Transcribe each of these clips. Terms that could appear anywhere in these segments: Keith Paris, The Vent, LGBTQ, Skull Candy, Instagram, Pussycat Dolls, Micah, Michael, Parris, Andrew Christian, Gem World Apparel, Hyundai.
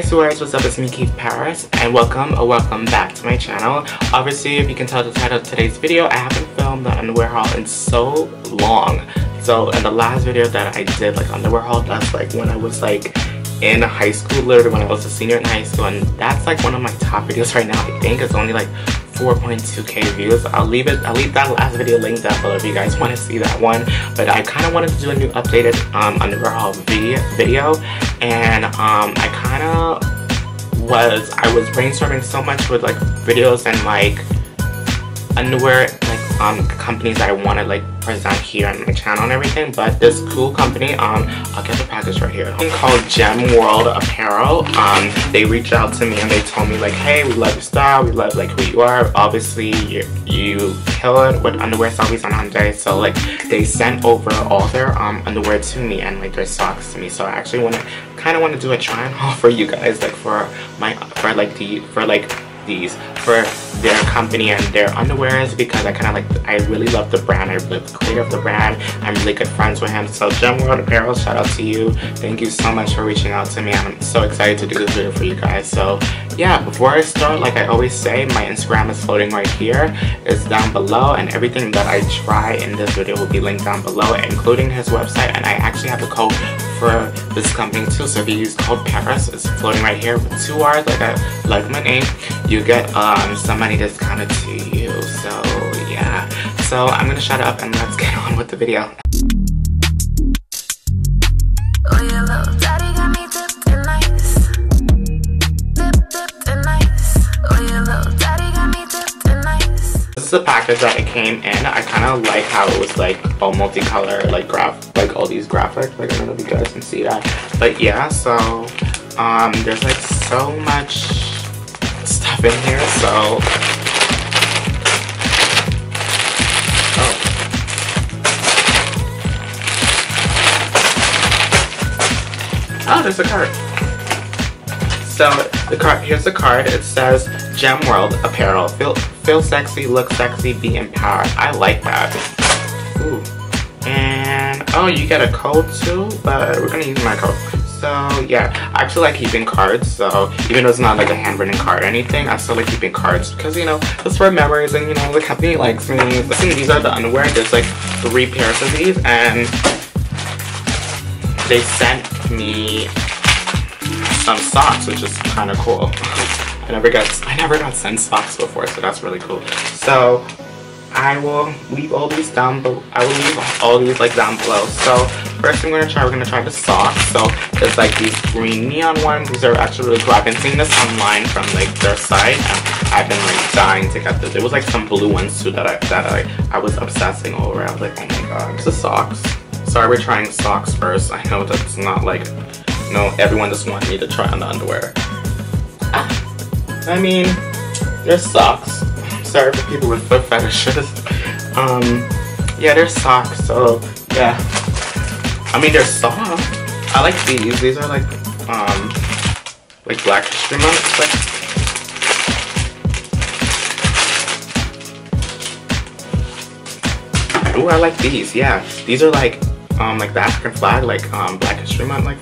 Hey Swears, what's up? It's me, Keith Paris, and welcome or welcome back to my channel. Obviously, if you can tell the title of today's video, I haven't filmed the underwear haul in so long. So in the last video that I did, like underwear haul, that's like when I was like in high school, literally when I was a senior in high school, and that's like one of my top videos right now. I think it's only like 4.2k views. I'll leave that last video linked up below if you guys want to see that one. But I kind of wanted to do a new updated underwear haul video, and I was brainstorming so much with like videos and like underwear like companies I want to like present here on my channel and everything. But this cool company, I'll get the package right here, called Gem World Apparel. They reached out to me and they told me like, hey, we love your style, we love like who you are, obviously you kill it with underwear, selfies on Hyundai. So like they sent over all their underwear to me and like their socks to me. So I actually kind of want to do a try on haul for you guys, like for their company and their underwears, because I really love the brand. I really creative of the brand. I'm really good friends with him. So Gem World Apparel, shout out to you. Thank you so much for reaching out to me. I'm so excited to do this video for you guys. So yeah, before I start, like I always say, my Instagram is floating right here. It's down below, and everything that I try in this video will be linked down below, including his website. And I actually have a code for this company too, so if you use code Paris, it's floating right here with 2 R's, like my name, you get some money discounted to you. So yeah, so I'm gonna shut up and let's get on with the video. The package that it came in, I kind of like how it was like all multicolor, like all these graphics, like I don't know if you guys can see that, but yeah. So there's like so much stuff in here, so oh, there's a card. So the card, here's the card. It says Gem World Apparel. Feel sexy, look sexy, be empowered. I like that. Ooh. And oh, you get a code too, but we're gonna use my code. So yeah, I actually like keeping cards. So even though it's not like a handwritten card or anything, I still like keeping cards because, you know, it's for memories, and you know the company likes me. I think these are the underwear. There's like 3 pairs of these, and they sent me some socks, which is kind of cool. I never got sent socks before, so that's really cool. So I will leave all these down, but I will leave all these like down below. So first we're gonna try the socks. So it's like these green neon ones. These are actually really cool. I've been seeing this online from like their site, and I've been like dying to get this. There was like some blue ones too that I was obsessing over. I was like, oh my god, the socks. Sorry, we're trying socks first. I know that's not like, you know, everyone just wanted me to try on the underwear. I mean, they're socks. Sorry for people with foot fetishes. Yeah, they're socks, so yeah. I mean, they're soft. I like these. These are like Black History Month. Like, ooh, I like these. Yeah, these are like the African flag, like Black History Month. Like,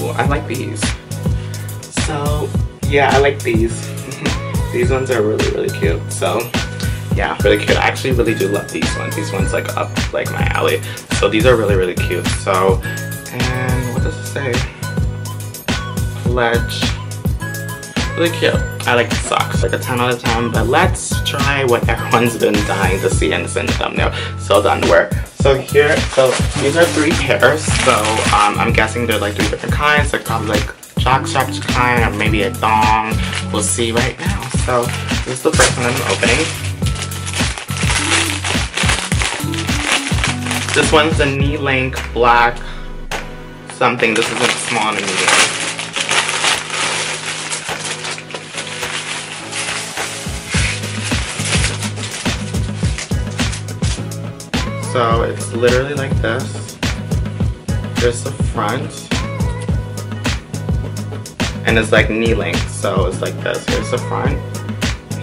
ooh, I like these. So yeah, I like these. These ones are really, really cute. So yeah, really cute. I actually really do love these ones. These ones like up like my alley. So these are really, really cute. So, and what does it say? Pledge. Really cute. I like the socks. Like a 10 out of 10. But let's try what everyone's been dying to see, and it's in the thumbnail. So the underwear. So here, so these are 3 pairs. So I'm guessing they're like 3 different kinds. Like probably like jock kind, or maybe a thong. We'll see right now. So this is the first one I'm opening. This one's a knee length black something. This is a small and a medium. So it's literally like this. There's the front. And it's like knee length, so it's like this. Here's the front,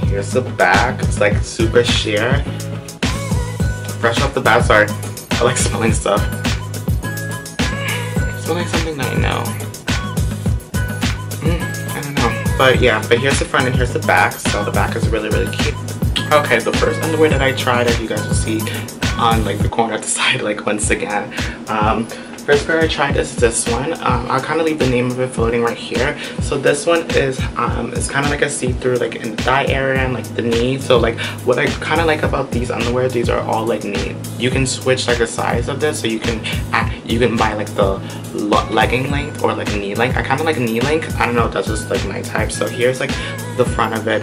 here's the back. It's like super sheer. Fresh off the bat, sorry. I like smelling stuff. I smell like something that I know. But yeah, but here's the front and here's the back. So the back is really, really cute. Okay, the first underwear that I tried, as you guys will see on like the corner of the side, like once again. First pair I tried is this one. I'll kind of leave the name of it floating right here. So this one is it's kind of like a see-through, like in the thigh area and like the knee. So like what I kind of like about these underwear, these are all like knee. You can switch like a size of this, so you can buy like the legging length or like knee length. I kind of like knee length. I don't know, that's just like my type. So here's like the front of it.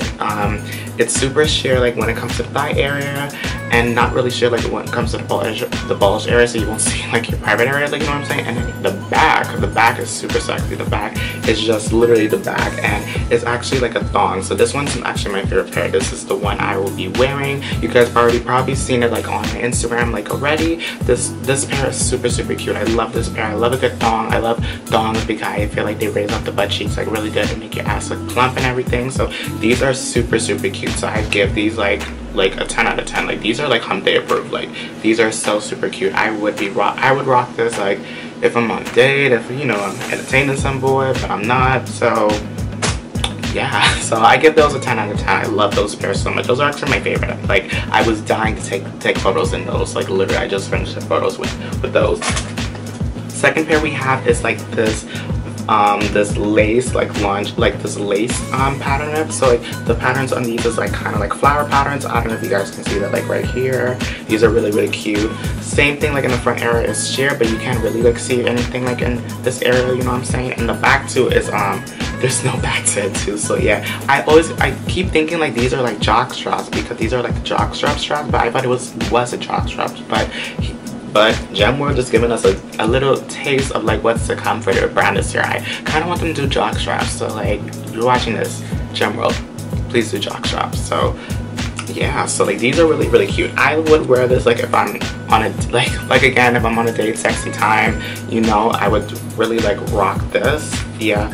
It's super sheer like when it comes to thigh area, and not really sheer like when it comes to the bulge area, so you won't see like your private area, like, you know what I'm saying? And then the back is super sexy. The back is just literally the back, and it's actually like a thong. So this one's actually my favorite pair. This is the one I will be wearing. You guys already probably seen it like on my Instagram like already. This pair is super, super cute. I love this pair. I love a good thong. I love thongs because I feel like they raise up the butt cheeks like really good and make your ass look plump and everything. So these are super, super cute. So I give these like a 10 out of 10. Like these are like hump day approved. Like these are so super cute. I would rock this like if I'm on a date, if, you know, I'm entertaining some boy, but I'm not. So yeah, so I give those a 10 out of 10. I love those pairs so much. Those are actually my favorite. Like I was dying to take photos in those. Like literally I just finished the photos with those. Second pair we have is like this this lace like lunge, like this lace pattern up. So like the patterns on these is like kind of like flower patterns. I don't know if you guys can see that like right here. These are really, really cute. Same thing like in the front area is sheer, but you can't really like see anything like in this area, you know what I'm saying? And the back too is there's no back to it too. So yeah, I keep thinking like these are like jock straps because these are like jock straps, but I thought it was a jock strap, but Gem World just giving us a little taste of like what's to come for their brand this year. I kind of want them to do jock straps, so like you're watching this, Gem World, please do jock straps. So yeah, so like these are really, really cute. I would wear this like if I'm on a like again, if I'm on a date, sexy time, you know, I would really like rock this. Yeah,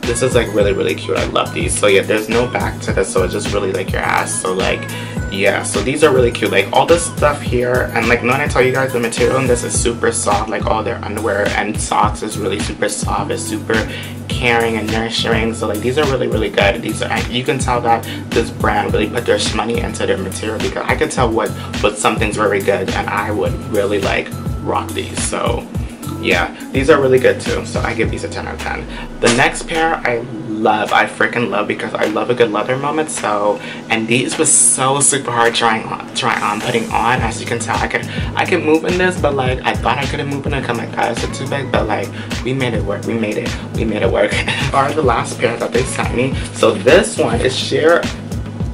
this is like really, really cute. I love these. So yeah, there's no back to this, so it's just really like your ass. So like yeah, so these are really cute. Like all this stuff here, and like when I tell you guys the material in this is super soft, like all their underwear and socks is really super soft. It's super caring and nurturing. So like these are really, really good. These are, you can tell that this brand really put their money into their material because I can tell what something's very good, and I would really like rock these. So yeah, these are really good too. So I give these a 10 out of 10. The next pair I love, I freaking love, because I love a good leather moment. So, and these was so super hard putting on. As you can tell, I could move in this, but like I thought I couldn't move in it because my thighs are too big. But like we made it work. We made it work. Are the last pair that they sent me. So this one is sheer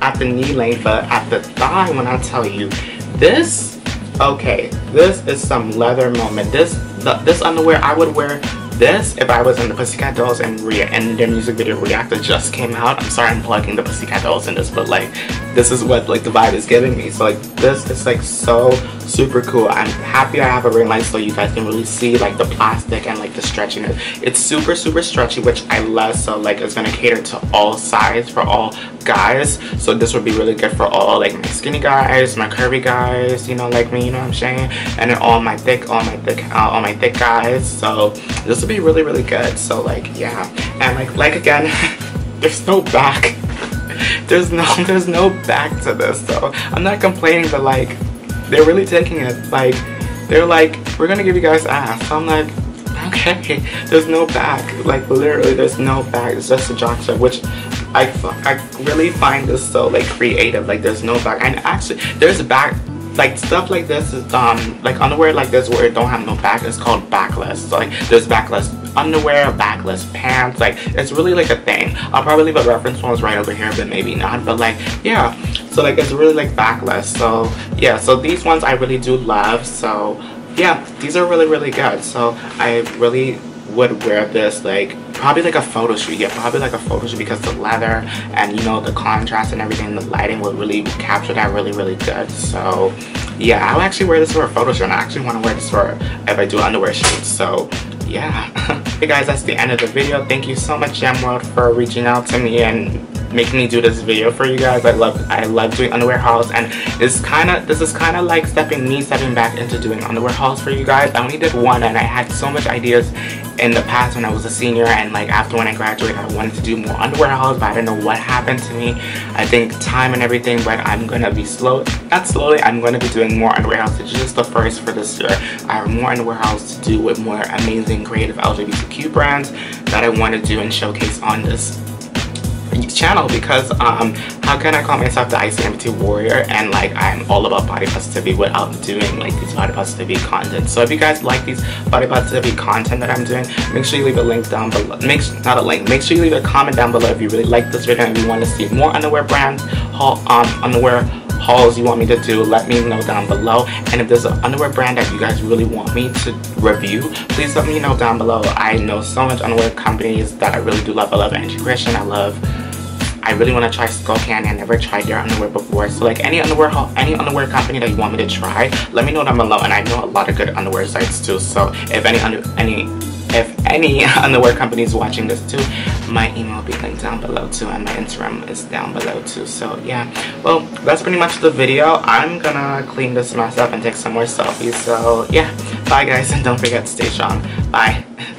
at the knee length, but at the thigh. When I tell you, this, okay, this is some leather moment. This underwear, I would wear this if I was in the Pussycat Dolls and their music video React that just came out. I'm sorry I'm plugging the Pussycat Dolls in this, but like this is what like the vibe is giving me. So like this is like so super cool. I'm happy I have a ring light so you guys can really see like the plastic and like the stretchiness. It's super, super stretchy, which I love. So like it's gonna cater to all sizes for all guys. So this would be really good for all like my skinny guys, my curvy guys, you know, like me, you know what I'm saying? And then all my thick guys. So this would be really, really good. So like yeah, and like again, there's no back. There's no back to this. So I'm not complaining, but like they're really taking it. Like they're like, we're gonna give you guys ass. So I'm like, okay, there's no back. Like literally there's no back. It's just a jockstrap, which I really find this so like creative. Like there's no back, and actually there's a back. Like stuff like this is like underwear like this where it don't have no back, it's called backless. So like there's backless underwear, backless pants, like it's really like a thing. I'll probably leave a reference ones right over here, but maybe not. But like yeah, so like it's really like backless. So yeah, so these ones I really do love. So yeah, these are really, really good. So I really would wear this like probably like a photo shoot. Yeah, probably like a photo shoot because the leather and, you know, the contrast and everything, the lighting would really capture that really, really good. So yeah, I would actually wear this for a photo shoot, and I actually want to wear this for if I do underwear shoots. So yeah. Hey guys, that's the end of the video. Thank you so much, Gem World, for reaching out to me and making me do this video for you guys. I love doing underwear hauls, and this is kind of like me stepping back into doing underwear hauls for you guys. I only did one, and I had so much ideas in the past when I was a senior, and like after when I graduated I wanted to do more underwear hauls, but I don't know what happened to me. I think time and everything, but I'm gonna be I'm gonna be doing more underwear hauls. It's just the first for this year. I have more underwear hauls to do with more amazing creative LGBTQ brands that I want to do and showcase on this channel, because how can I call myself the ICMT warrior and like I'm all about body positivity without doing like these body positivity content. So if you guys like these body positivity content that I'm doing, make sure you leave a link down below. Make sure you leave a comment down below if you really like this video and you want to see more underwear brands hauls you want me to do. Let me know down below, and if there's an underwear brand that you guys really want me to review, please let me know down below. I know so much underwear companies that I really do love. I love Andrew Christian, I really want to try Skull Candy. I never tried their underwear before. So like any underwear company that you want me to try, let me know down below. And I know a lot of good underwear sites too. So if any underwear companies watching this too, my email will be linked down below too, and my Instagram is down below too. So yeah, well, that's pretty much the video. I'm gonna clean this mess up and take some more selfies. So yeah, bye guys, and don't forget to stay strong. Bye.